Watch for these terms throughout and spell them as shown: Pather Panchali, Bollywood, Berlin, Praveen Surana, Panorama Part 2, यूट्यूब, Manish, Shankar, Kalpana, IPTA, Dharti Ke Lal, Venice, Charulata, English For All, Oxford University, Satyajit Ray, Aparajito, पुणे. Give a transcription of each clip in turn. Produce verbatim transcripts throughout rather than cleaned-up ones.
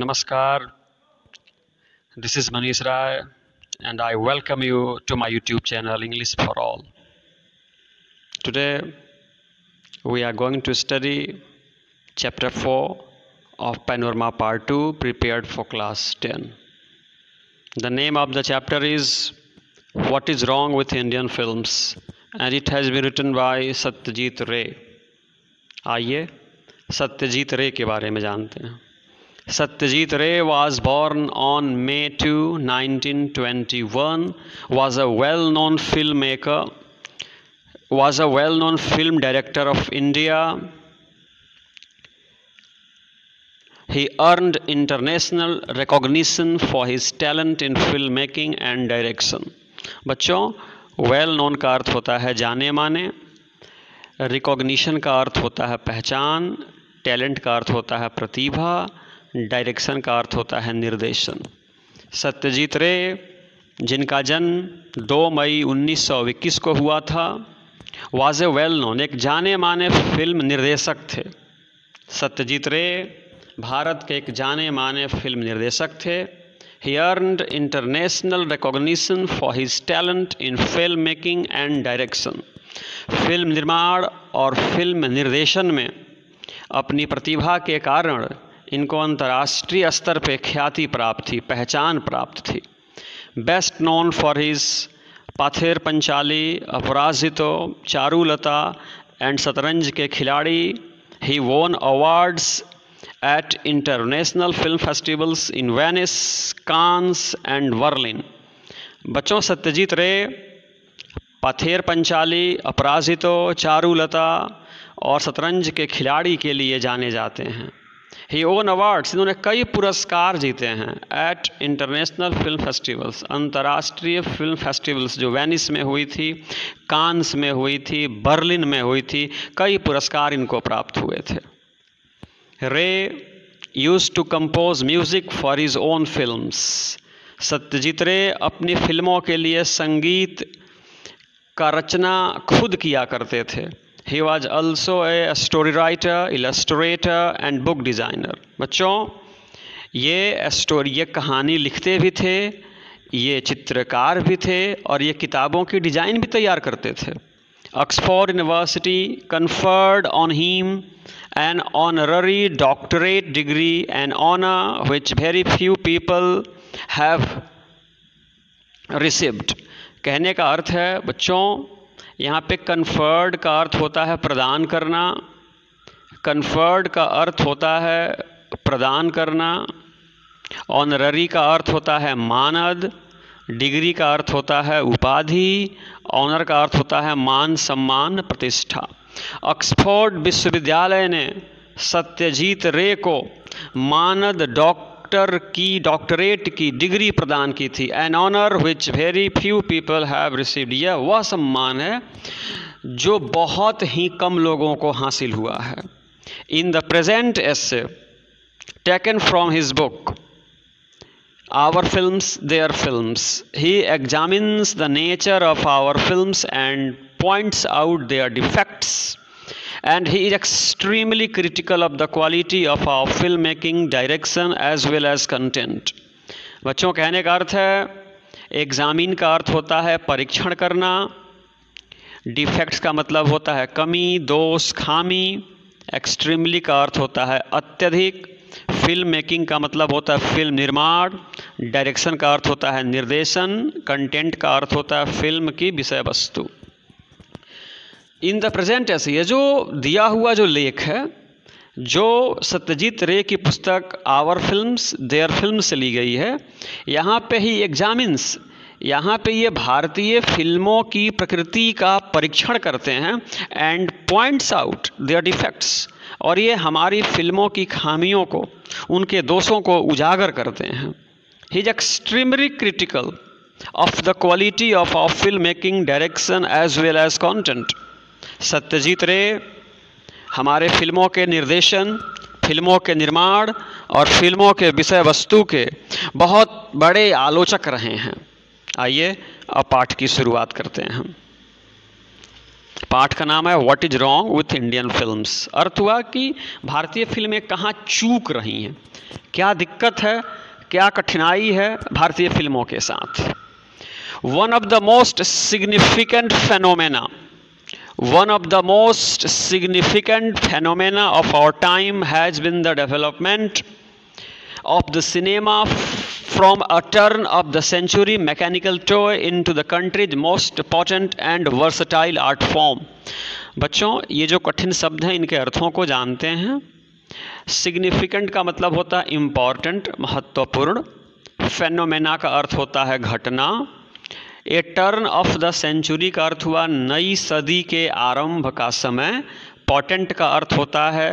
Namaskar, this is Manish Sir and I welcome you to my YouTube channel English For All. Today we are going to study chapter four of Panorama Part two prepared for class ten. The name of the chapter is What is Wrong with Indian Films and it has been written by Satyajit Ray. आइए सत्यजीत रे के बारे में जानते हैं. Satyajit Ray was born on May second, nineteen twenty-one, was a well-known filmmaker, was a well-known film director of India. He earned international recognition for his talent in filmmaking and direction. बच्चों, well-known का अर्थ होता है जाने माने, recognition का अर्थ होता है पहचान, talent का अर्थ होता है प्रतिभा, डायरेक्शन का अर्थ होता है निर्देशन. सत्यजीत रे जिनका जन्म दो मई उन्नीस सौ इक्कीस को हुआ था वाज ए वेल नोन, एक जाने माने फिल्म निर्देशक थे. सत्यजीत रे भारत के एक जाने माने फिल्म निर्देशक थे. He earned international recognition for his talent in film making and direction. Film निर्माण और फिल्म निर्देशन में अपनी प्रतिभा के कारण इनको अंतर्राष्ट्रीय स्तर पे ख्याति प्राप्त थी, पहचान प्राप्त थी. Best known for his Pather Panchali, Aparajito, Charulata and Shatranj के खिलाड़ी. He won awards at international film festivals in Venice, Cannes and Berlin. बच्चों, सत्यजीत रे पाथेर पंचाली, अपराजितो, चारुलता और शतरंज के खिलाड़ी के लिए जाने जाते हैं. ही ओन अवार्ड्स, इन्होंने कई पुरस्कार जीते हैं एट इंटरनेशनल फिल्म फेस्टिवल्स, अंतर्राष्ट्रीय फिल्म फेस्टिवल्स जो वेनिस में हुई थी, कांस में हुई थी, बर्लिन में हुई थी, कई पुरस्कार इनको प्राप्त हुए थे. Ray used to compose music for his own films. Satyajit Ray अपनी फिल्मों के लिए संगीत का रचना खुद किया करते थे. He was also a story writer, illustrator and book designer. बच्चों, ये स्टोरी, ये कहानी लिखते भी थे, ये चित्रकार भी थे और ये किताबों की डिज़ाइन भी तैयार करते थे. Oxford University conferred on him an honorary doctorate degree, an honor which very few people have received. कहने का अर्थ है बच्चों, यहाँ पे कन्फर्ड का अर्थ होता है प्रदान करना, कन्फर्ड का अर्थ होता है प्रदान करना, ऑनररी का अर्थ होता है मानद, डिग्री का अर्थ होता है उपाधि, ऑनर का अर्थ होता है मान सम्मान प्रतिष्ठा. ऑक्सफोर्ड विश्वविद्यालय ने सत्यजीत रे को मानद डॉक्टर की डॉक्टरेट की डिग्री प्रदान की थी. An honour which very few people have received. यह वह सम्मान है जो बहुत ही कम लोगों को हासिल हुआ है. In the present essay taken from his book our films their films, he examines the nature of our films and points out their defects. And he is extremely critical of the quality of our filmmaking, direction as well as content. बच्चों, कहने का अर्थ है, examine का अर्थ होता है परीक्षण करना, डिफेक्ट्स का मतलब होता है कमी, दोष, खामी, एक्सट्रीमली का अर्थ होता है अत्यधिक, फिल्म मेकिंग का मतलब होता है फिल्म निर्माण, डायरेक्शन का अर्थ होता है निर्देशन, कंटेंट का अर्थ होता है फिल्म की विषय वस्तु. इन द प्रेजेंट ऐसे, ये जो दिया हुआ जो लेख है जो सत्यजीत रे की पुस्तक आवर फिल्म्स देयर फिल्म से ली गई है, यहाँ पे ही एग्जामिन्स, यहाँ पे ये भारतीय फिल्मों की प्रकृति का परीक्षण करते हैं and points out their defects, और ये हमारी फिल्मों की खामियों को, उनके दोषों को उजागर करते हैं. He is extremely critical of the quality of our film making, direction as well as content. Satyajit Ray हमारे फिल्मों के निर्देशन, फिल्मों के निर्माण और फिल्मों के विषय वस्तु के बहुत बड़े आलोचक रहे हैं. आइए अब पाठ की शुरुआत करते हैं. पाठ का नाम है what is wrong with Indian films. अर्थ हुआ कि भारतीय फिल्में कहाँ चूक रही हैं, क्या दिक्कत है, क्या कठिनाई है भारतीय फिल्मों के साथ। One of the most significant phenomena One of the most significant phenomena of our time has been the development of the cinema from a turn of the century mechanical toy into the country's most potent and versatile art form. बच्चों, ये जो कठिन शब्द हैं इनके अर्थों को जानते हैं। Significant का मतलब होता है important, महत्वपूर्ण। Phenomena का अर्थ होता है घटना। A turn of the century का अर्थ हुआ नई सदी के आरंभ का समय। पॉटेंट का अर्थ होता है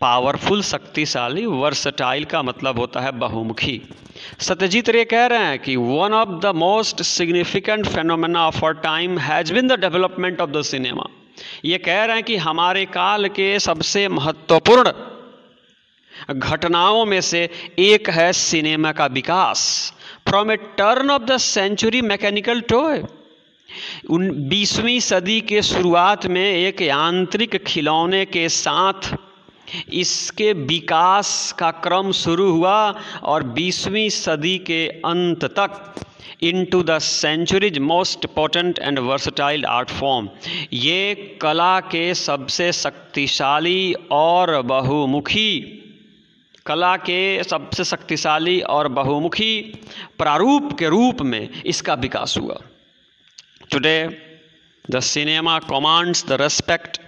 पावरफुल, शक्तिशाली। वर्सटाइल का मतलब होता है बहुमुखी। सत्यजीत रे कह रहे हैं कि one of the most significant phenomena of our time has been the development of the cinema. ये कह रहे हैं कि हमारे काल के सबसे महत्वपूर्ण घटनाओं में से एक है सिनेमा का विकास। From a turn of the century mechanical toy, उन बीसवीं सदी के शुरुआत में एक यांत्रिक खिलौने के साथ इसके विकास का क्रम शुरू हुआ और बीसवीं सदी के अंत तक into the century's most potent and versatile art form. ये कला के सबसे शक्तिशाली और बहुमुखी कला के सबसे शक्तिशाली और बहुमुखी प्रारूप के रूप में इसका विकास हुआ। Today the cinema commands the respect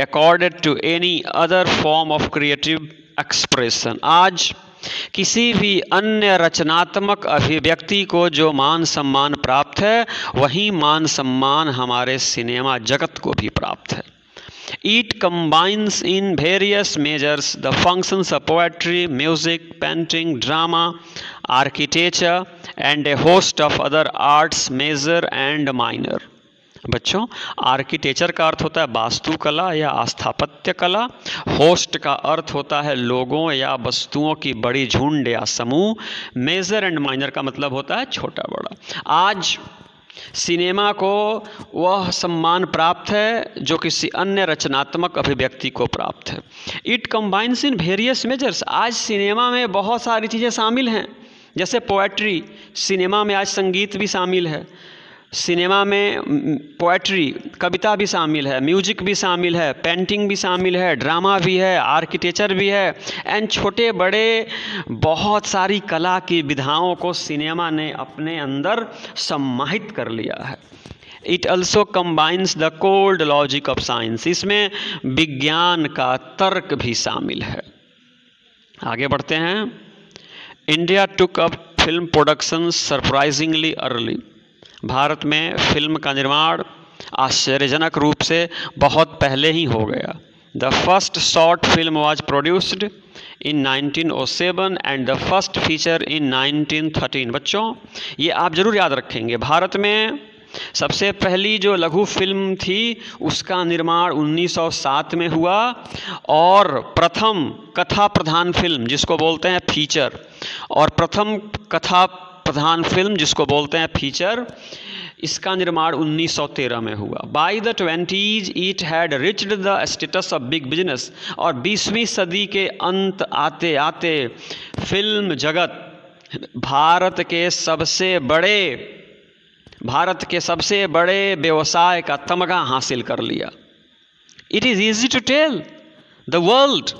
accorded to any other form of creative expression. आज किसी भी अन्य रचनात्मक अभिव्यक्ति को जो मान सम्मान प्राप्त है, वही मान सम्मान हमारे सिनेमा जगत को भी प्राप्त है। It combines in various measures the functions of poetry, music, painting, drama, architecture, and a host of other arts major and minor. बच्चों, आर्किटेक्चर का अर्थ होता है वास्तुकला या स्थापत्य कला। होस्ट का अर्थ होता है लोगों या वस्तुओं की बड़ी झुंड या समूह। मेजर एंड माइनर का मतलब होता है छोटा बड़ा। आज सिनेमा को वह सम्मान प्राप्त है जो किसी अन्य रचनात्मक अभिव्यक्ति को प्राप्त है। It combines in various measures. आज सिनेमा में बहुत सारी चीज़ें शामिल हैं, जैसे पोएट्री। सिनेमा में आज संगीत भी शामिल है, सिनेमा में पोएट्री कविता भी शामिल है, म्यूजिक भी शामिल है, पेंटिंग भी शामिल है, ड्रामा भी है, आर्किटेक्चर भी है, एंड छोटे बड़े बहुत सारी कला की विधाओं को सिनेमा ने अपने अंदर समाहित कर लिया है। It also combines the cold logic of science. इसमें विज्ञान का तर्क भी शामिल है। आगे बढ़ते हैं। India took up film production surprisingly early. भारत में फिल्म का निर्माण आश्चर्यजनक रूप से बहुत पहले ही हो गया। The first short film was produced in nineteen o seven and the first feature in nineteen thirteen. बच्चों, ये आप ज़रूर याद रखेंगे, भारत में सबसे पहली जो लघु फिल्म थी उसका निर्माण उन्नीस सौ सात में हुआ और प्रथम कथा प्रधान फिल्म जिसको बोलते हैं फीचर, और प्रथम कथा प्रधान फिल्म जिसको बोलते हैं फीचर, इसका निर्माण उन्नीस सौ तेरह में हुआ। By the twenties it had reached the status of big business. और बीसवीं सदी के अंत आते आते फिल्म जगत भारत के सबसे बड़े भारत के सबसे बड़े व्यवसाय का तमगा हासिल कर लिया। It is easy to tell the world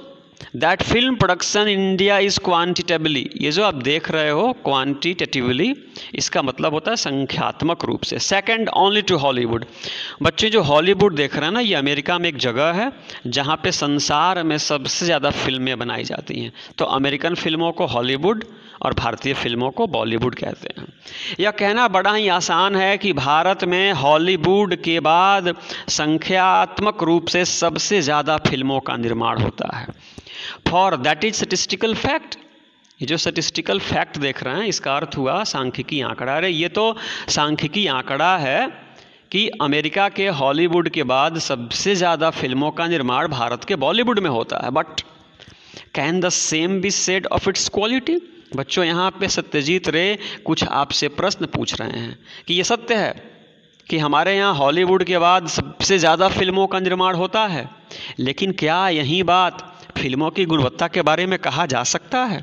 that film production India is quantitatively. ये जो आप देख रहे हो क्वान्टिटेटिवली, इसका मतलब होता है संख्यात्मक रूप से। Second only to Hollywood. बच्चे, जो हॉलीवुड देख रहे हैं ना, ये अमेरिका में एक जगह है जहाँ पे संसार में सबसे ज़्यादा फिल्में बनाई जाती हैं। तो अमेरिकन फिल्मों को हॉलीवुड और भारतीय फिल्मों को बॉलीवुड कहते हैं। यह कहना बड़ा ही आसान है कि भारत में हॉलीवुड के बाद संख्यात्मक रूप से सबसे ज़्यादा फिल्मों का निर्माण होता है। For that is statistical fact. ये जो स्टैटिस्टिकल फैक्ट देख रहे हैं इसका अर्थ हुआ सांख्यिकी आंकड़ा। अरे, ये तो सांख्यिकी आंकड़ा है कि अमेरिका के हॉलीवुड के बाद सबसे ज़्यादा फिल्मों का निर्माण भारत के बॉलीवुड में होता है। But can the same be said of its quality. बच्चों, यहाँ पे सत्यजीत रे कुछ आपसे प्रश्न पूछ रहे हैं कि ये सत्य है कि हमारे यहाँ हॉलीवुड के बाद सबसे ज़्यादा फिल्मों का निर्माण होता है, लेकिन क्या यही बात फिल्मों की गुणवत्ता के बारे में कहा जा सकता है?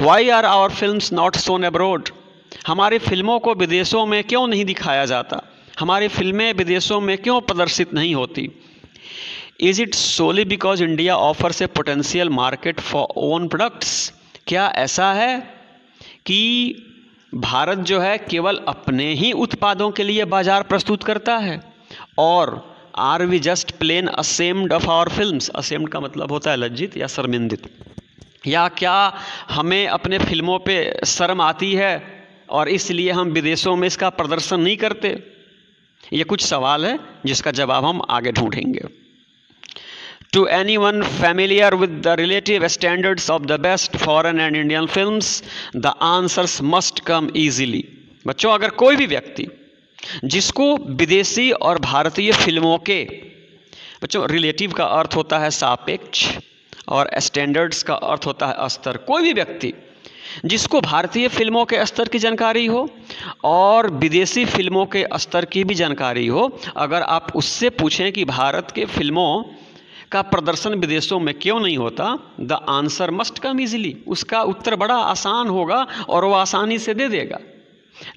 Why are our films not shown abroad? हमारी फिल्मों को विदेशों में क्यों नहीं दिखाया जाता? हमारी फिल्में विदेशों में क्यों प्रदर्शित नहीं होती? Is it solely because India offers a potential market for own products? क्या ऐसा है कि भारत जो है केवल अपने ही उत्पादों के लिए बाजार प्रस्तुत करता है? और are we just plain ashamed of our films? Ashamed का मतलब होता है लज्जित या शर्मिंदित। या क्या हमें अपने फिल्मों पे शर्म आती है और इसलिए हम विदेशों में इसका प्रदर्शन नहीं करते? ये कुछ सवाल है जिसका जवाब हम आगे ढूंढेंगे। To anyone familiar with the relative standards of the best foreign and Indian films, the answers must come easily. बच्चों, अगर कोई भी व्यक्ति जिसको विदेशी और भारतीय फिल्मों के, बच्चों रिलेटिव का अर्थ होता है सापेक्ष और स्टैंडर्ड्स का अर्थ होता है स्तर, कोई भी व्यक्ति जिसको भारतीय फिल्मों के स्तर की जानकारी हो और विदेशी फिल्मों के स्तर की भी जानकारी हो, अगर आप उससे पूछें कि भारत के फिल्मों का प्रदर्शन विदेशों में क्यों नहीं होता, the answer must come easily, उसका उत्तर बड़ा आसान होगा और वह आसानी से दे देगा।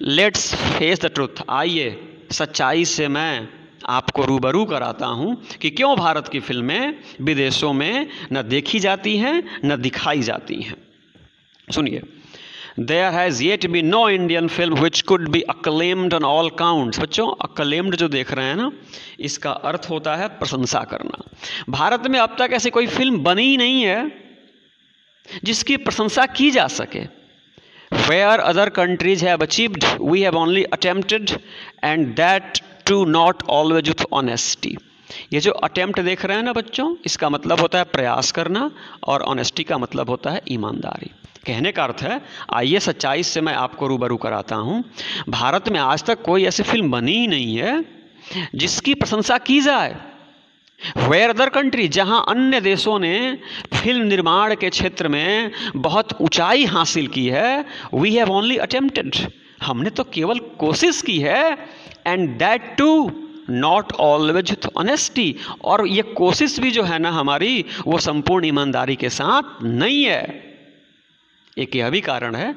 लेट्स फेस द ट्रूथ, आइए सच्चाई से मैं आपको रूबरू कराता हूं कि क्यों भारत की फिल्में विदेशों में न देखी जाती हैं न दिखाई जाती हैं। सुनिए, there has yet be no Indian film which could be acclaimed on all counts. बच्चों, अक्लेम्ड जो देख रहे हैं ना, इसका अर्थ होता है प्रशंसा करना। भारत में अब तक ऐसी कोई फिल्म बनी ही नहीं है जिसकी प्रशंसा की जा सके। Where other countries have achieved we have only attempted and that too not always with honesty. ये जो अटेम्प्ट देख रहे हैं ना बच्चों, इसका मतलब होता है प्रयास करना और ऑनेस्टी का मतलब होता है ईमानदारी। कहने का अर्थ है, आइए सच्चाई से मैं आपको रूबरू कराता हूँ, भारत में आज तक कोई ऐसी फिल्म बनी ही नहीं है जिसकी प्रशंसा की जाए। वेयर अदर कंट्री, जहाँ अन्य देशों ने फिल्म निर्माण के क्षेत्र में बहुत ऊंचाई हासिल की है, वी हैव ओनली अटेम्प्टेड, हमने तो केवल कोशिश की है, and that too not always with honesty, और ये कोशिश भी जो है ना हमारी, वो संपूर्ण ईमानदारी के साथ नहीं है। एक यह भी कारण है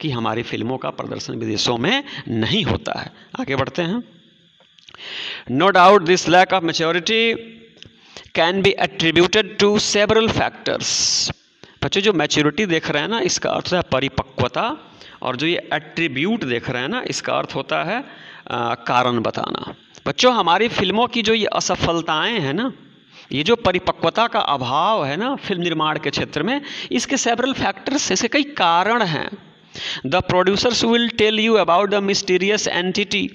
कि हमारी फिल्मों का प्रदर्शन विदेशों में नहीं होता है। आगे बढ़ते हैं। No doubt this lack of maturity can be attributed to several factors. बच्चों, जो मैच्योरिटी देख रहे हैं ना, इसका अर्थ है परिपक्वता, और जो ये एट्रीब्यूट देख रहे हैं ना, इसका अर्थ होता है आ, कारण बताना। बच्चों, हमारी फिल्मों की जो ये असफलताएं हैं ना, ये जो परिपक्वता का अभाव है ना फिल्म निर्माण के क्षेत्र में, इसके सेवरल फैक्टर्स, ऐसे कई कारण हैं। The producers will tell you about the mysterious entity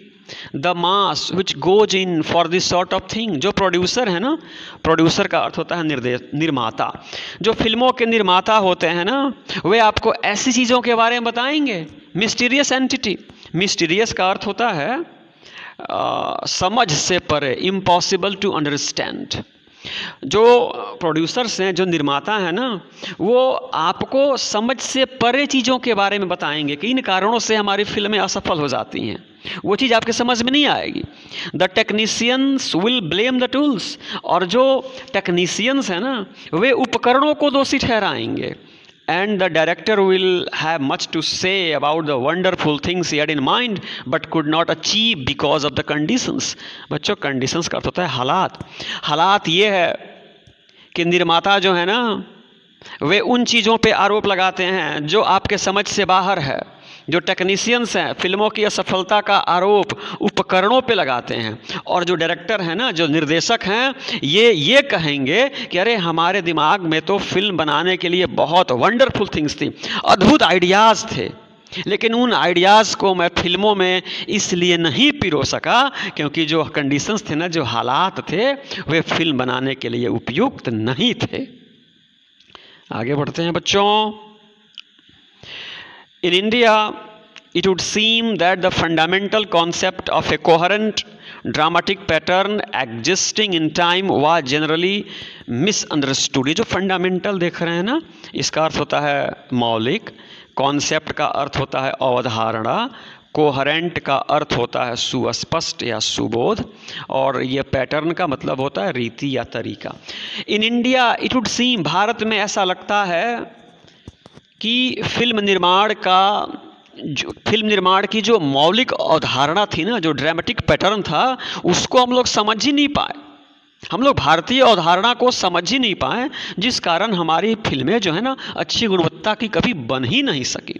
the mass which goes in for this sort of thing. जो प्रोड्यूसर है ना, प्रोड्यूसर का अर्थ होता है निर्देश, निर्माता। जो फिल्मों के निर्माता होते हैं ना, वे आपको ऐसी चीज़ों के बारे में बताएंगे। मिस्टीरियस एंटिटी, मिस्टीरियस का अर्थ होता है आ, समझ से परे, इम्पॉसिबल टू अंडरस्टैंड। जो प्रोड्यूसर्स हैं, जो निर्माता हैं ना, वो आपको समझ से परे चीज़ों के बारे में बताएंगे कि इन कारणों से हमारी फिल्में असफल हो जाती हैं, वो चीज़ आपके समझ में नहीं आएगी। The technicians will blame the tools, और जो टेक्नीशियंस हैं ना, वे उपकरणों को दोषी ठहराएंगे। And the director will have much to say about the wonderful things he had in mind but could not achieve because of the conditions. बच्चों, कंडीशंस का अर्थ होता है हालात। हालात ये है कि निर्माता जो है ना, वे उन चीज़ों पे आरोप लगाते हैं जो आपके समझ से बाहर है। जो टेक्नीशियंस हैं, फिल्मों की असफलता का आरोप उपकरणों पे लगाते हैं, और जो डायरेक्टर हैं ना, जो निर्देशक हैं, ये ये कहेंगे कि अरे हमारे दिमाग में तो फिल्म बनाने के लिए बहुत वंडरफुल थिंग्स थी, अद्भुत आइडियाज़ थे, लेकिन उन आइडियाज़ को मैं फिल्मों में इसलिए नहीं पिरो सका क्योंकि जो कंडीशंस थे ना, जो हालात थे, वे फिल्म बनाने के लिए उपयुक्त नहीं थे। आगे बढ़ते हैं बच्चों। In India, it would seem that the fundamental concept of a coherent dramatic pattern existing in time was generally misunderstood. ये जो fundamental देख रहे हैं ना, इसका अर्थ होता है मौलिक। concept का अर्थ होता है अवधारणा। कोहरेंट का अर्थ होता है सुस्पष्ट या सुबोध, और ये पैटर्न का मतलब होता है रीति या तरीका। In India it would seem, भारत में ऐसा लगता है कि फिल्म निर्माण का जो फिल्म निर्माण की जो मौलिक अवधारणा थी ना, जो ड्रामेटिक पैटर्न था, उसको हम लोग समझ ही नहीं पाए, हम लोग भारतीय अवधारणा को समझ ही नहीं पाए, जिस कारण हमारी फिल्में जो है ना अच्छी गुणवत्ता की कभी बन ही नहीं सकी।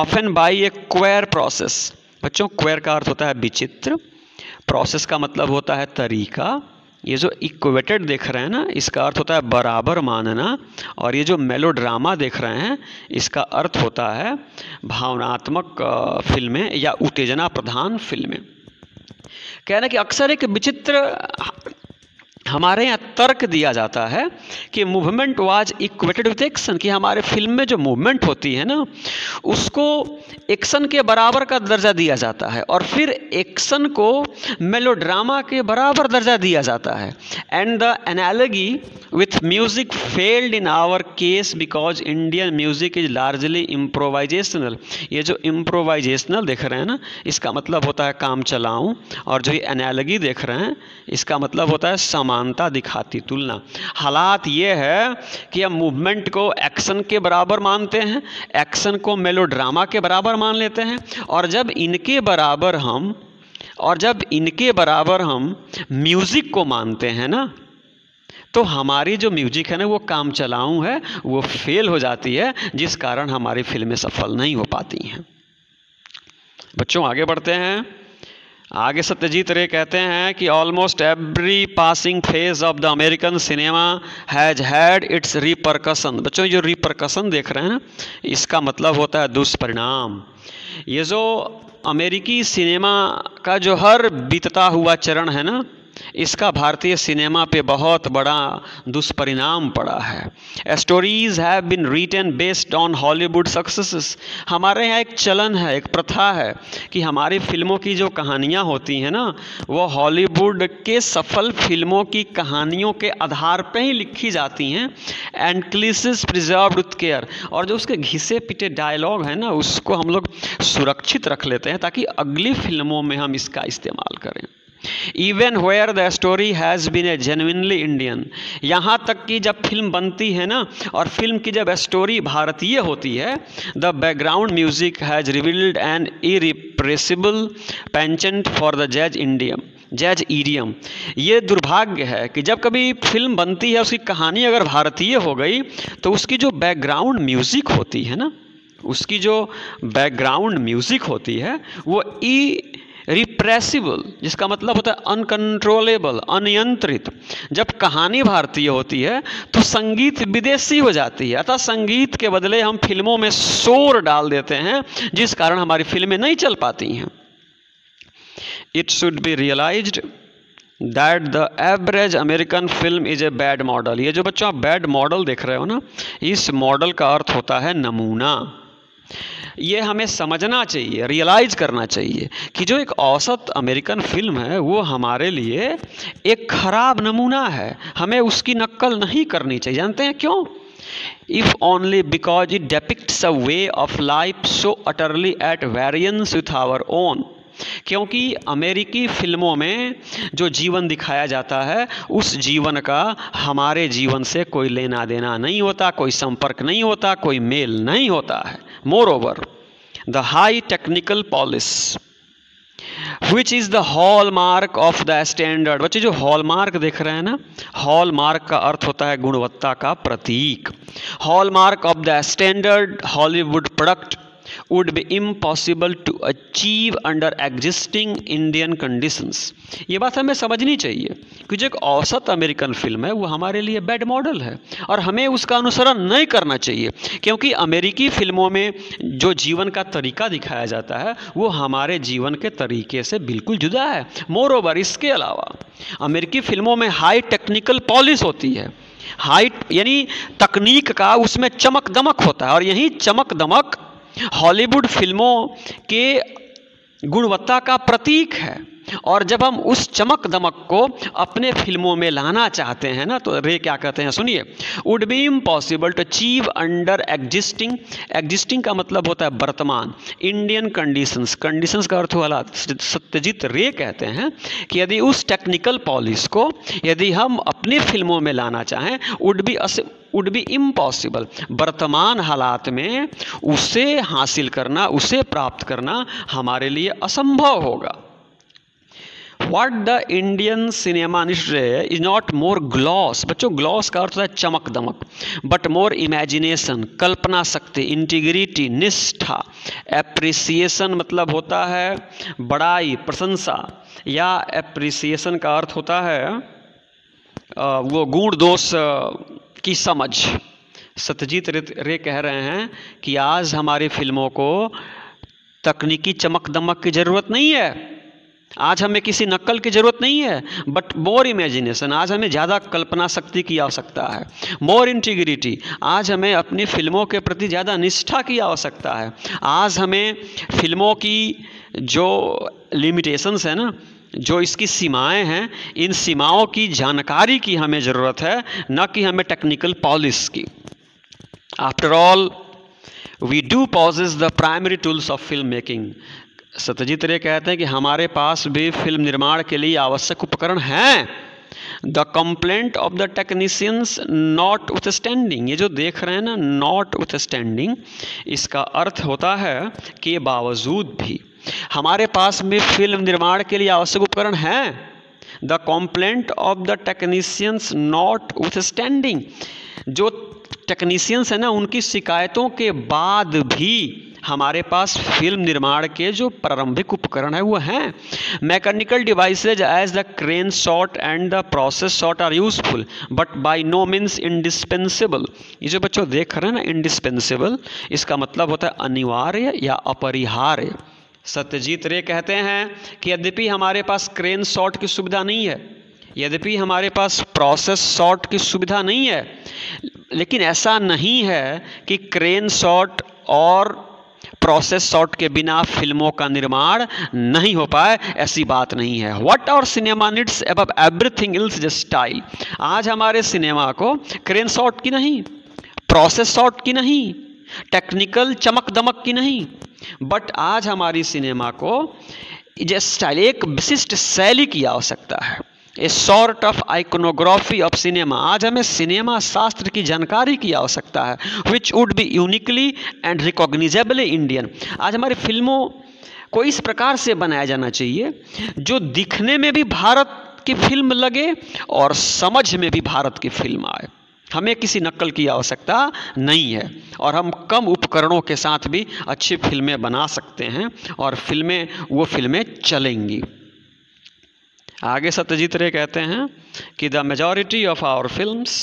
Often by a queer process, बच्चों क्वेयर का अर्थ होता है विचित्र, प्रोसेस का मतलब होता है तरीका। ये जो इक्वेटेड देख रहे हैं ना, इसका अर्थ होता है बराबर मानना, और ये जो मेलोड्रामा देख रहे हैं इसका अर्थ होता है भावनात्मक फिल्में या उत्तेजना प्रधान फिल्में। कहना कि अक्सर एक विचित्र हमारे यहाँ तर्क दिया जाता है कि movement was equated with action, कि हमारे फिल्म में जो मूवमेंट होती है ना उसको एक्शन के बराबर का दर्जा दिया जाता है, और फिर एक्शन को मेलोड्रामा के बराबर दर्जा दिया जाता है। And the analogy with music failed in our case because Indian music is largely improvisational. ये जो इम्प्रोवाइजेशनल देख रहे हैं ना, इसका मतलब होता है काम चलाऊँ, और जो ये एनालॉगी देख रहे हैं इसका मतलब होता है समानता दिखाती तुलना। हालात ये है कि हम मूवमेंट को एक्शन के बराबर मानते हैं, एक्शन को मेलोड्रामा के बराबर मान लेते हैं, और जब इनके बराबर हम और जब इनके बराबर हम म्यूजिक को मानते हैं ना, तो हमारी जो म्यूजिक है ना वो काम चलाऊ है, वो फेल हो जाती है, जिस कारण हमारी फिल्में सफल नहीं हो पाती हैं। बच्चों आगे बढ़ते हैं। आगे सत्यजीत रे कहते हैं कि almost every passing phase of the American cinema has had its repercussion. बच्चों जो रिपरकसन देख रहे हैं ना, इसका मतलब होता है दुष्परिणाम। ये जो अमेरिकी सिनेमा का जो हर बीतता हुआ चरण है ना, इसका भारतीय सिनेमा पे बहुत बड़ा दुष्परिणाम पड़ा है। Stories have been written based on Hollywood successes. हमारे यहाँ एक चलन है, एक प्रथा है कि हमारी फिल्मों की जो कहानियाँ होती हैं ना, वो हॉलीवुड के सफल फिल्मों की कहानियों के आधार पे ही लिखी जाती हैं। And cliches preserved with care, और जो उसके घिसे पिटे डायलॉग है ना उसको हम लोग सुरक्षित रख लेते हैं ताकि अगली फिल्मों में हम इसका इस्तेमाल करें। Even where the story has been a genuinely Indian, यहाँ तक कि जब फिल्म बनती है ना और फिल्म की जब स्टोरी भारतीय होती है, the background music has revealed an irrepressible penchant for the jazz idiom jazz idiom. ये दुर्भाग्य है कि जब कभी फिल्म बनती है, उसकी कहानी अगर भारतीय हो गई, तो उसकी जो बैकग्राउंड म्यूजिक होती है ना उसकी जो बैकग्राउंड म्यूजिक होती है वो ई रिप्रेसिबल, जिसका मतलब होता है अनकंट्रोलेबल, अनियंत्रित। जब कहानी भारतीय होती है तो संगीत विदेशी हो जाती है, अतः संगीत के बदले हम फिल्मों में शोर डाल देते हैं, जिस कारण हमारी फिल्में नहीं चल पाती हैं। It should be realised that the average American film is a bad model. ये जो बच्चों आप बैड मॉडल देख रहे हो ना, इस मॉडल का अर्थ होता है नमूना। ये हमें समझना चाहिए, रियलाइज़ करना चाहिए कि जो एक औसत अमेरिकन फिल्म है वो हमारे लिए एक खराब नमूना है, हमें उसकी नकल नहीं करनी चाहिए। जानते हैं क्यों? If only because it depicts a way of life so utterly at variance with our own. क्योंकि अमेरिकी फिल्मों में जो जीवन दिखाया जाता है उस जीवन का हमारे जीवन से कोई लेना देना नहीं होता, कोई संपर्क नहीं होता, कोई मेल नहीं होता है। Moreover the high technical polish which is the hallmark of the standard. बच्चे जो हॉल मार्क देख रहे हैं ना, हॉल मार्क का अर्थ होता है गुणवत्ता का प्रतीक। Hallmark of the standard Hollywood product would be impossible to achieve under existing Indian conditions। ये बात हमें समझनी चाहिए कि जो एक औसत अमेरिकन फिल्म है वो हमारे लिए बैड मॉडल है और हमें उसका अनुसरण नहीं करना चाहिए, क्योंकि अमेरिकी फिल्मों में जो जीवन का तरीका दिखाया जाता है वो हमारे जीवन के तरीके से बिल्कुल जुदा है। मोर ओवर, इसके अलावा अमेरिकी फिल्मों में हाई टेक्निकल पॉलिश होती है, हाइट यानी तकनीक का उसमें चमक दमक होता है, और यही चमक दमक हॉलीवुड फिल्मों के गुणवत्ता का प्रतीक है। और जब हम उस चमक दमक को अपने फिल्मों में लाना चाहते हैं ना, तो रे क्या कहते हैं, सुनिए, would be impossible to achieve under existing, existing का मतलब होता है वर्तमान, इंडियन कंडीशंस, कंडीशंस का अर्थ वाला। सत्यजीत रे कहते हैं कि यदि उस टेक्निकल पॉलिश को यदि हम अपनी फिल्मों में लाना चाहें, would be would be impossible, वर्तमान हालात में उसे हासिल करना, उसे प्राप्त करना हमारे लिए असंभव होगा। What the Indian cinema industry is not more gloss, बच्चों gloss का अर्थ होता है चमक दमक, but more imagination, कल्पना शक्ति, integrity, निष्ठा, appreciation मतलब होता है बड़ाई, प्रशंसा, या appreciation का अर्थ होता है वो गुण दोष की समझ। सत्यजीत रे कह रहे हैं कि आज हमारी फिल्मों को तकनीकी चमक दमक की ज़रूरत नहीं है, आज हमें किसी नकल की ज़रूरत नहीं है, बट मोर इमेजिनेशन, आज हमें ज़्यादा कल्पना शक्ति की आवश्यकता है, मोर इंटीग्रिटी, आज हमें अपनी फिल्मों के प्रति ज़्यादा निष्ठा की आवश्यकता है, आज हमें फिल्मों की जो लिमिटेशंस है ना, जो इसकी सीमाएं हैं, इन सीमाओं की जानकारी की हमें ज़रूरत है, न कि हमें टेक्निकल पॉलिश की। After all we do possess the primary tools of film making. Satyajit Ray कहते हैं कि हमारे पास भी फिल्म निर्माण के लिए आवश्यक उपकरण हैं। The complaint of the technicians notwithstanding, ये जो देख रहे हैं ना, नॉट विथस्टैंडिंग, इसका अर्थ होता है के बावजूद भी हमारे पास में फिल्म निर्माण के लिए आवश्यक उपकरण हैं। The complaint of the technicians notwithstanding, जो टेक्नीशियंस हैं ना, उनकी शिकायतों के बाद भी हमारे पास फिल्म निर्माण के जो प्रारंभिक उपकरण है वो हैं। Mechanical devices as the crane shot and the process shot are useful but by no means indispensable. ये जो बच्चों देख रहे हैं ना, इंडिस्पेंसेबल, इसका मतलब होता है अनिवार्य या अपरिहार्य। सत्यजीत रे कहते हैं कि यद्यपि हमारे पास क्रेन शॉट की सुविधा नहीं है, यद्यपि हमारे पास प्रोसेस शॉट की सुविधा नहीं है, लेकिन ऐसा नहीं है कि क्रेन शॉट और प्रोसेस शॉट के बिना फिल्मों का निर्माण नहीं हो पाए, ऐसी बात नहीं है। What our cinema needs above everything else just style. आज हमारे सिनेमा को क्रेन शॉट की नहीं, प्रोसेस शॉट की नहीं, टेक्निकल चमक दमक की नहीं, बट आज हमारी सिनेमा को जस्ट स्टाइल, एक विशिष्ट शैली की आवश्यकता है, a sort of iconography of cinema. आज हमें सिनेमा शास्त्र की जानकारी की आवश्यकता है, which would be uniquely and recognisably Indian. आज हमारी फिल्मों को इस प्रकार से बनाया जाना चाहिए जो दिखने में भी भारत की फिल्म लगे और समझ में भी भारत की फिल्म आए। हमें किसी नकल की आवश्यकता नहीं है और हम कम उपकरणों के साथ भी अच्छी फिल्में बना सकते हैं और फिल्में वो फिल्में चलेंगी। आगे सत्यजीत रे कहते हैं कि the majority of our films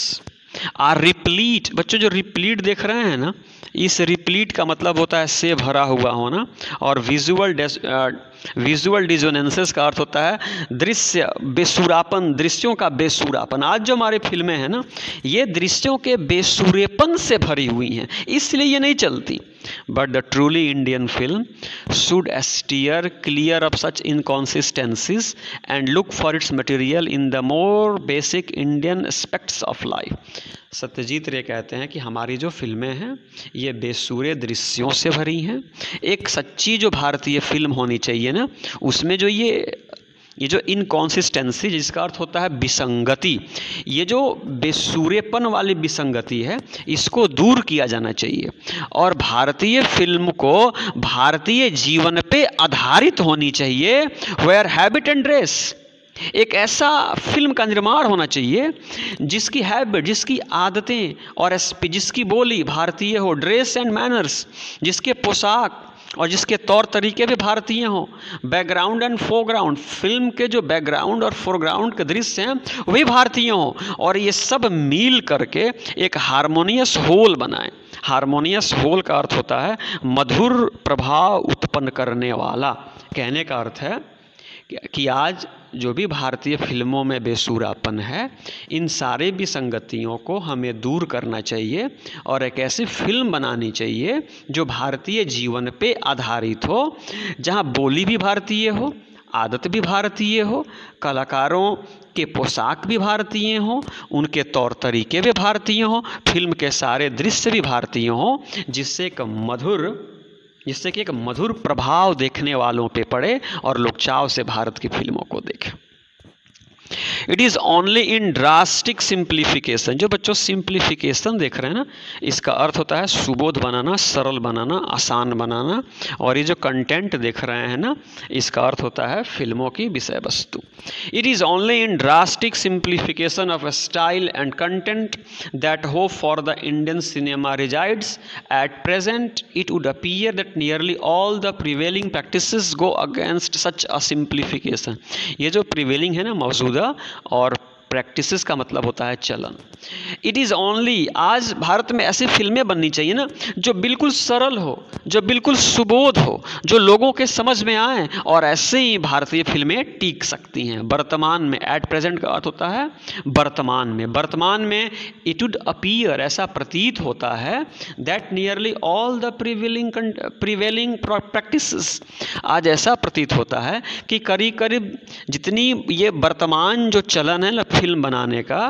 are replete. बच्चों जो रिप्लीट देख रहे हैं ना, इस रिप्लीट का मतलब होता है से भरा हुआ होना, और विजुअल विजुअल डिसोनेंसेस का अर्थ होता है दृश्य बेसुरापन, दृश्यों का बेसुरापन। आज जो हमारी फिल्में हैं ना, ये दृश्यों के बेसुरेपन से भरी हुई हैं, इसलिए ये नहीं चलती। But the truly Indian film should steer clear of such inconsistencies and look for its material in the more basic Indian aspects of life. Satyajit Ray कहते हैं कि हमारी जो फिल्में हैं ये बेसुरे दृश्यों से भरी हैं। एक सच्ची जो भारतीय फिल्म होनी चाहिए ना, उसमें जो ये ये जो इनकॉन्सिस्टेंसी, जिसका अर्थ होता है विसंगति, ये जो बेसुरेपन वाली विसंगति है, इसको दूर किया जाना चाहिए और भारतीय फिल्म को भारतीय जीवन पे आधारित होनी चाहिए। वेयर हैबिट एंड ड्रेस, एक ऐसा फिल्म का निर्माण होना चाहिए जिसकी हैबिट, जिसकी आदतें और जिसकी बोली भारतीय हो, ड्रेस एंड मैनर्स, जिसके पोशाक और जिसके तौर तरीके भी भारतीय हों। बैकग्राउंड एंड फोरग्राउंड, फिल्म के जो बैकग्राउंड और फोरग्राउंड के दृश्य हैं वे भारतीय हों, और ये सब मिल करके एक हार्मोनियस होल बनाएं। हार्मोनियस होल का अर्थ होता है मधुर प्रभाव उत्पन्न करने वाला। कहने का अर्थ है कि आज जो भी भारतीय फिल्मों में बेसुरापन है, इन सारे विसंगतियों को हमें दूर करना चाहिए और एक ऐसी फिल्म बनानी चाहिए जो भारतीय जीवन पे आधारित हो, जहाँ बोली भी भारतीय हो, आदत भी भारतीय हो, कलाकारों के पोशाक भी भारतीय हों, उनके तौर तरीके भी भारतीय हों, फिल्म के सारे दृश्य भी भारतीय हों, जिससे एक मधुर जिससे कि एक मधुर प्रभाव देखने वालों पे पड़े और लोग चाव से भारत की फिल्मों को देखें। It is only in drastic simplification, जो बच्चों सिंप्लीफिकेशन देख रहे हैं ना, इसका अर्थ होता है सुबोध बनाना, सरल बनाना, आसान बनाना। और ये जो कंटेंट देख रहे हैं ना, इसका अर्थ होता है फिल्मों की विषय वस्तु। It is only in drastic simplification of style and content that hope for the Indian cinema resides at present. It would appear that nearly all the prevailing practices go against such a simplification. ये जो prevailing है ना, मौजूदा, और practices का मतलब होता है चलन। इट इज़ ओनली, आज भारत में ऐसी फिल्में बननी चाहिए ना जो बिल्कुल सरल हो, जो बिल्कुल सुबोध हो, जो लोगों के समझ में आए, और ऐसे ही भारतीय फिल्में टिक सकती हैं वर्तमान में। एट प्रेजेंट का अर्थ होता है वर्तमान में। वर्तमान में इट वुड अपीयर, ऐसा प्रतीत होता है, that nearly all the prevailing prevailing practices, आज ऐसा प्रतीत होता है कि करीब करीब जितनी ये वर्तमान जो चलन है फिल्म बनाने का,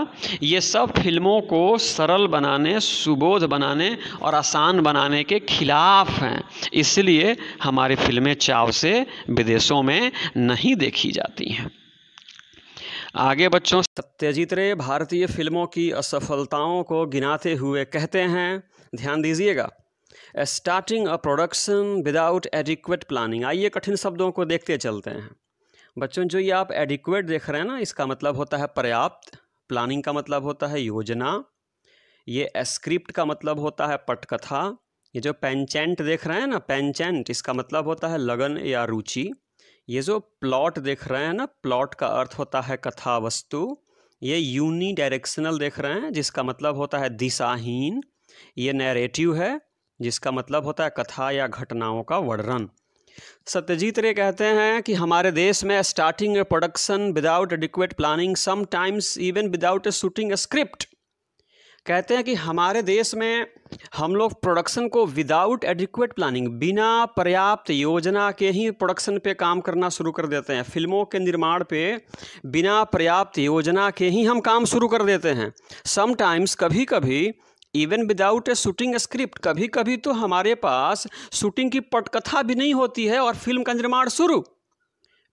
ये सब फिल्मों को सरल बनाने, सुबोध बनाने और आसान बनाने के खिलाफ हैं। इसलिए हमारी फिल्में चाव से विदेशों में नहीं देखी जाती हैं। आगे बच्चों, सत्यजीत रे भारतीय फिल्मों की असफलताओं को गिनाते हुए कहते हैं, ध्यान दीजिएगा, starting a production without adequate planning. आइए कठिन शब्दों को देखते चलते हैं बच्चों। जो ये आप एडिक्वेट देख रहे हैं ना, इसका मतलब होता है पर्याप्त, प्लानिंग का मतलब होता है योजना, ये स्क्रिप्ट का मतलब होता है पटकथा, ये जो पेंचेंट देख रहे हैं ना, पेंचेंट, इसका मतलब होता है लगन या रुचि, ये जो प्लॉट देख रहे हैं ना, प्लॉट का अर्थ होता है कथा वस्तु, ये यूनी डायरेक्शनल देख रहे हैं, जिसका मतलब होता है दिशाहीन, ये नैरेटिव है, जिसका मतलब होता है कथा या घटनाओं का वर्णन। सत्यजीत रे कहते हैं कि हमारे देश में starting a production without adequate planning, sometimes even without a shooting script. कहते हैं कि हमारे देश में हम लोग प्रोडक्शन को विदाउट एडिक्वेट प्लानिंग, बिना पर्याप्त योजना के ही प्रोडक्शन पे काम करना शुरू कर देते हैं। फिल्मों के निर्माण पे बिना पर्याप्त योजना के ही हम काम शुरू कर देते हैं। समटाइम्स, कभी कभी, even without a shooting script, कभी कभी तो हमारे पास शूटिंग की पटकथा भी नहीं होती है और फिल्म का निर्माण शुरू।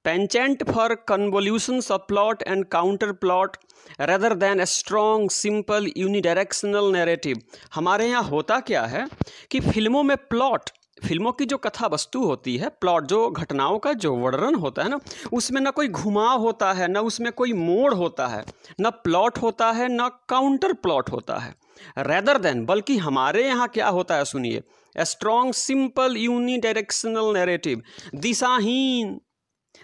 Penchant for convolutions of plot and counter plot rather than a strong simple unidirectional narrative. हमारे यहाँ होता क्या है कि फिल्मों में प्लॉट, फिल्मों की जो कथा वस्तु होती है, प्लॉट, जो घटनाओं का जो वर्णन होता है ना, उसमें ना कोई घुमाव होता है, ना उसमें कोई मोड़ होता है, ना प्लॉट होता है, ना काउंटर प्लॉट होता है। रेदर देन, बल्कि हमारे यहाँ क्या होता है, सुनिए, a strong simple unidirectional narrative, दिशाहीन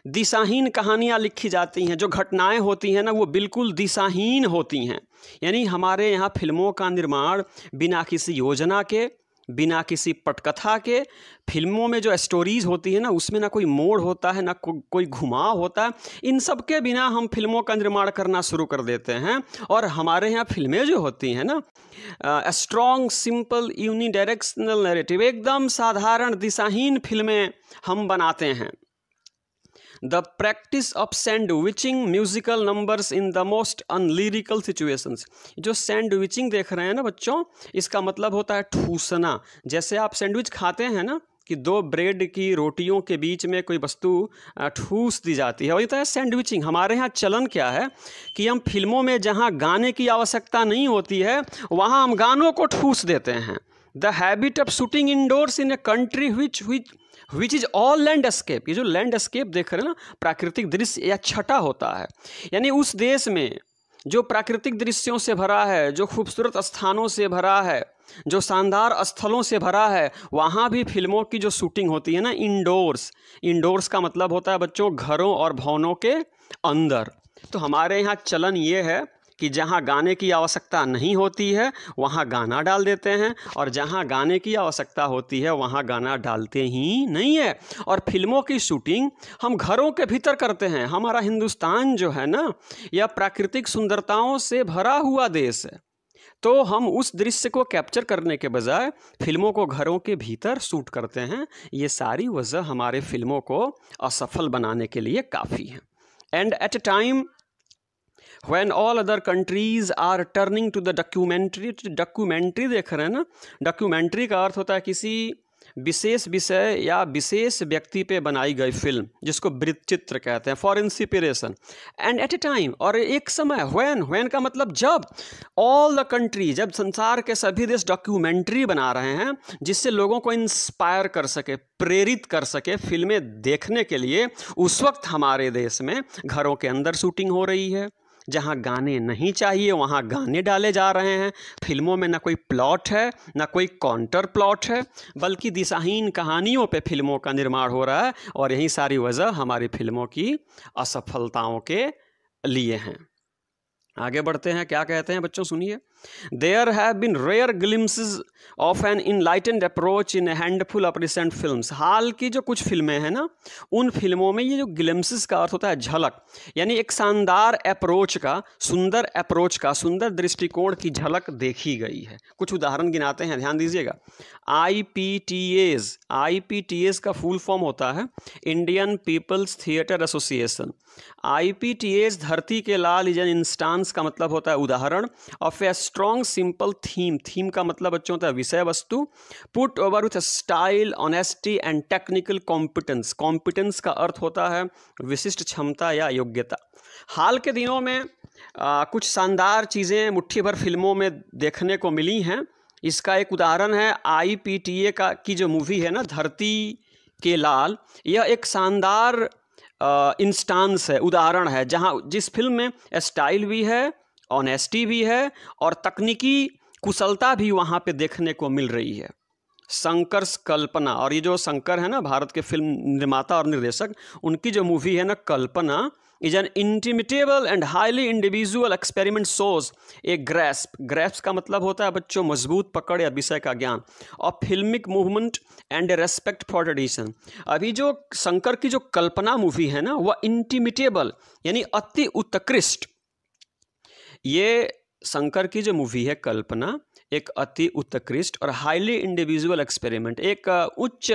दिशाहीन कहानियाँ लिखी जाती हैं। जो घटनाएं होती हैं ना, वो बिल्कुल दिशाहीन होती हैं। यानी हमारे यहाँ फिल्मों का निर्माण बिना किसी योजना के, बिना किसी पटकथा के, फिल्मों में जो स्टोरीज होती है ना, उसमें ना कोई मोड़ होता है, ना को, कोई घुमाव होता है। इन सब के बिना हम फिल्मों का निर्माण करना शुरू कर देते हैं। और हमारे यहाँ फिल्में जो होती हैं ना, स्ट्रॉन्ग सिंपल यूनिडायरेक्शनल नैरेटिव, एकदम साधारण दिशाहीन फिल्में हम बनाते हैं। The practice of sandwiching musical numbers in the most unlyrical situations. जो सैंडविचिंग देख रहे हैं ना बच्चों, इसका मतलब होता है ठूसना। जैसे आप सैंडविच खाते हैं ना, कि दो ब्रेड की रोटियों के बीच में कोई वस्तु ठूस दी जाती है, और ये तो है सैंडविचिंग। हमारे यहाँ चलन क्या है कि हम फिल्मों में जहाँ गाने की आवश्यकता नहीं होती है, वहाँ हम गानों को ठूस देते हैं। The habit of shooting indoors in a country which which which is all landscape. ये जो लैंडस्केप देख रहे हैं ना, प्राकृतिक दृश्य या छटा होता है, यानी उस देश में जो प्राकृतिक दृश्यों से भरा है, जो खूबसूरत स्थानों से भरा है, जो शानदार स्थलों से भरा है, वहाँ भी फिल्मों की जो शूटिंग होती है ना, इंडोर्स, इंडोर्स का मतलब होता है बच्चों घरों और भवनों के अंदर। तो हमारे यहाँ चलन ये है कि जहाँ गाने की आवश्यकता नहीं होती है, वहाँ गाना डाल देते हैं, और जहाँ गाने की आवश्यकता होती है, वहाँ गाना डालते ही नहीं है। और फिल्मों की शूटिंग हम घरों के भीतर करते हैं। हमारा हिंदुस्तान जो है ना, यह प्राकृतिक सुंदरताओं से भरा हुआ देश है। तो हम उस दृश्य को कैप्चर करने के बजाय फिल्मों को घरों के भीतर शूट करते हैं। ये सारी वजह हमारे फिल्मों को असफल बनाने के लिए काफ़ी है। And at a time When all other countries are turning to the documentary, documentary देख रहे हैं ना, documentary का अर्थ होता है किसी विशेष विषय या विशेष व्यक्ति पे बनाई गई फिल्म, जिसको वृत्तचित्र कहते हैं for inspiration. And at a time, और एक समय, व्हेन, व्हेन का मतलब जब, ऑल द कंट्री, जब संसार के सभी देश डॉक्यूमेंट्री बना रहे हैं जिससे लोगों को इंस्पायर कर सके, प्रेरित कर सके फिल्में देखने के लिए, उस वक्त हमारे देश में घरों के अंदर शूटिंग हो रही है। जहाँ गाने नहीं चाहिए वहाँ गाने डाले जा रहे हैं। फिल्मों में ना कोई प्लॉट है, ना कोई काउंटर प्लॉट है, बल्कि दिशाहीन कहानियों पे फिल्मों का निर्माण हो रहा है। और यही सारी वजह हमारी फिल्मों की असफलताओं के लिए हैं। आगे बढ़ते हैं, क्या कहते हैं बच्चों, सुनिए। There have been rare glimpses of an enlightened approach in handful of recent films. हाल की जो कुछ फिल्में हैं ना, उन फिल्मों में ये जो ग्लिम्पसेस का अर्थ होता है झलक, यानी एक शानदार अप्रोच का, सुंदर अप्रोच का, सुंदर दृष्टिकोण की झलक देखी गई है। कुछ उदाहरण गिनाते हैं, ध्यान दीजिएगा। I P T A's I P T A's का फुल फॉर्म होता है Indian peoples theatre Association. I P T A's Dharti ke Lal is an instance का मतलब होता है उदाहरण। Of a strong simple theme, theme का मतलब बच्चों होता है विषय वस्तु, put over with style, honesty and technical competence. Competence का अर्थ होता है विशिष्ट क्षमता या योग्यता। हाल के दिनों में आ, कुछ शानदार चीज़ें मुट्ठी भर फिल्मों में देखने को मिली हैं। इसका एक उदाहरण है आई पी टी ए का की जो मूवी है ना, धरती के लाल। यह एक शानदार इंस्टांस है, उदाहरण है, जहाँ जिस फिल्म में स्टाइल भी है, ऑनेस्टी भी है और तकनीकी कुशलता भी वहाँ पे देखने को मिल रही है। शंकर कल्पना, और ये जो शंकर है ना, भारत के फिल्म निर्माता और निर्देशक, उनकी जो मूवी है ना कल्पना, is an inimitable and highly individual experiment shows a grasp. Grasp का मतलब होता है बच्चों मजबूत पकड़ या विषय का ज्ञान। और filmic movement and respect for tradition. अभी जो शंकर की जो कल्पना मूवी है ना, वह इंटिमिटेबल यानी अति उत्कृष्ट, ये शंकर की जो मूवी है कल्पना, एक अति उत्कृष्ट और हाईली इंडिविजुअल एक्सपेरिमेंट, एक उच्च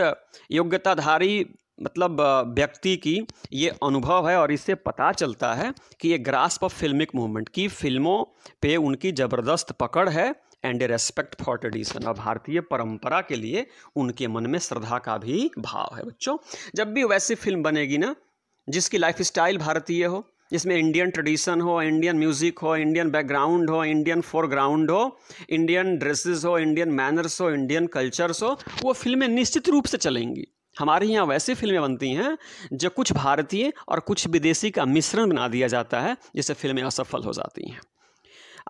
योग्यताधारी मतलब व्यक्ति की ये अनुभव है। और इससे पता चलता है कि ये ग्रास्प ऑफ फिल्मिक मूवमेंट की फिल्मों पे उनकी ज़बरदस्त पकड़ है and a respect for tradition. और भारतीय परंपरा के लिए उनके मन में श्रद्धा का भी भाव है। बच्चों, जब भी वैसी फिल्म बनेगी ना जिसकी लाइफ स्टाइल भारतीय हो, जिसमें इंडियन ट्रेडिशन हो, इंडियन म्यूज़िक हो, इंडियन बैकग्राउंड हो, इंडियन फोरग्राउंड हो, इंडियन ड्रेसेस हो, इंडियन मैनर्स हो, इंडियन कल्चर्स हो, वो फिल्में निश्चित रूप से चलेंगी। हमारे यहाँ वैसी फिल्में बनती हैं जो कुछ भारतीय और कुछ विदेशी का मिश्रण बना दिया जाता है, जिससे फिल्में असफल हो जाती हैं।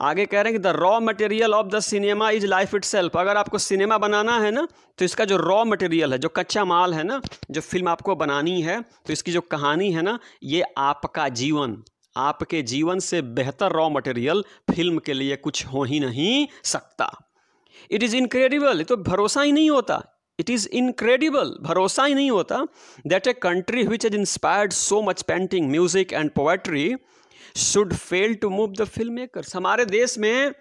आगे कह रहे हैं कि the raw material of the cinema is life itself. अगर आपको सिनेमा बनाना है ना, तो इसका जो रॉ मटेरियल है, जो कच्चा माल है ना, जो फिल्म आपको बनानी है, तो इसकी जो कहानी है ना, ये आपका जीवन, आपके जीवन से बेहतर रॉ मटेरियल फिल्म के लिए कुछ हो ही नहीं सकता। इट इज़ इनक्रेडिबल, तो भरोसा ही नहीं होता। इट इज़ इनक्रेडिबल, भरोसा ही नहीं होता। That a country which is inspired so much painting, music and poetry should fail to move the film makers. हमारे देश में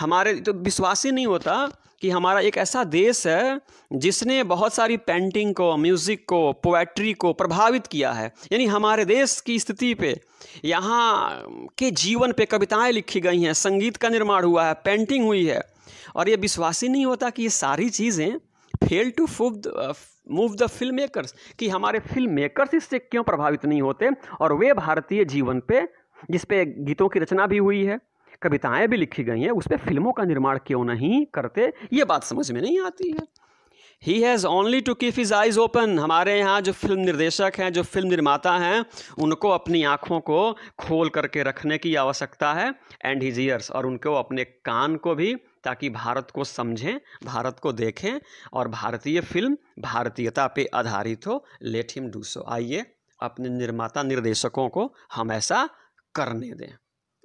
हमारे तो विश्वास ही नहीं होता कि हमारा एक ऐसा देश है जिसने बहुत सारी पेंटिंग को, म्यूज़िक को, पोएट्री को प्रभावित किया है। यानी हमारे देश की स्थिति पे, यहाँ के जीवन पे कविताएं लिखी गई हैं, संगीत का निर्माण हुआ है, पेंटिंग हुई है। और ये विश्वास ही नहीं होता कि ये सारी चीज़ें fail to move the film makers, कि हमारे फिल्म मेकर्स इससे क्यों प्रभावित नहीं होते। और वे भारतीय जीवन पे, जिस पे गीतों की रचना भी हुई है, कविताएं भी लिखी गई हैं, उस पे फिल्मों का निर्माण क्यों नहीं करते, ये बात समझ में नहीं आती है। He has only to keep his eyes open. हमारे यहाँ जो फिल्म निर्देशक हैं, जो फिल्म निर्माता हैं, उनको अपनी आँखों को खोल करके रखने की आवश्यकता है। एंड हिज ईयर्स, और उनको अपने कान को भी, ताकि भारत को समझें, भारत को देखें, और भारतीय फिल्म भारतीयता पे आधारित हो। Let him do so. आइए अपने निर्माता निर्देशकों को हम ऐसा करने दें।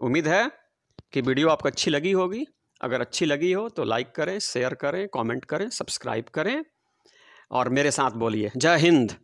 उम्मीद है कि वीडियो आपको अच्छी लगी होगी। अगर अच्छी लगी हो तो लाइक करें, शेयर करें, कमेंट करें, सब्सक्राइब करें और मेरे साथ बोलिए जय हिंद।